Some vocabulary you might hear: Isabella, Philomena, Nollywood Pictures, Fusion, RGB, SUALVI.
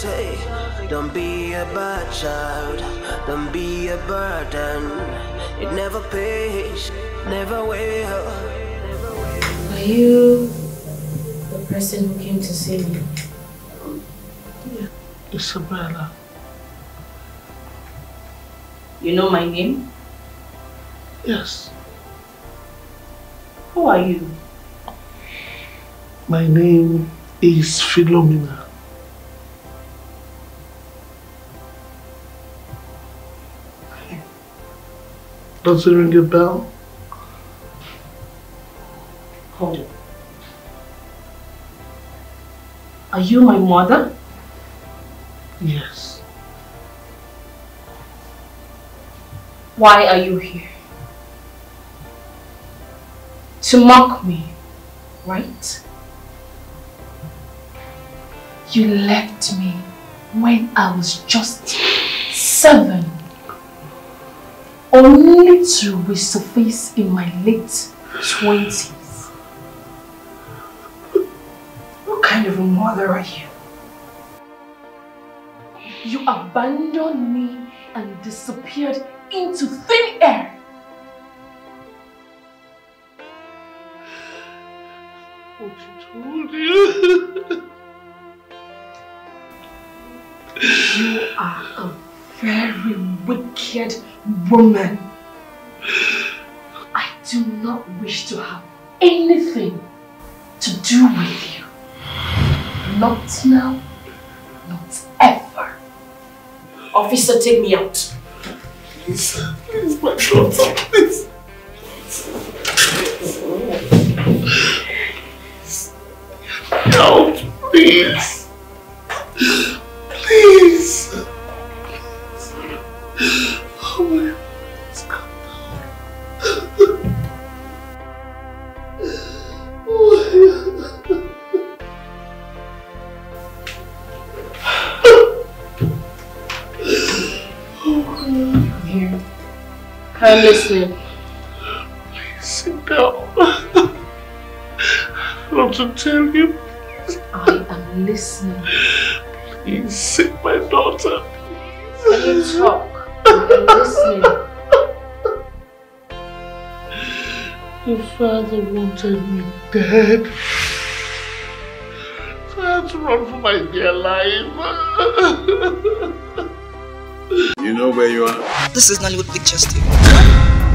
say, don't be a bad child, don't be a burden. It never pays, never will. Are you the person who came to see me? Yeah, Isabella. You know my name? Yes. Who are you? My name is Philomena. Does it ring a bell? Hold it. Are you my mother? Yes. Why are you here? To mock me, right? You left me when I was just 7, only to resurface in my late 20s. What kind of a mother are you? You abandoned me and disappeared into thin air. What told you? You are a very wicked woman. I do not wish to have anything to do with you. Not now, not ever. Officer, take me out. Please, please, my daughter, please. No, please. Please. Oh my God. I'm here. Come listen. Please sit down. I want to tell you. I am listening. Please sit, my daughter. Please. Can you talk? I'm listening. Your father wanted me dead. So I had to run for my dear life. You know where you are? This is Nollywood Pictures, too.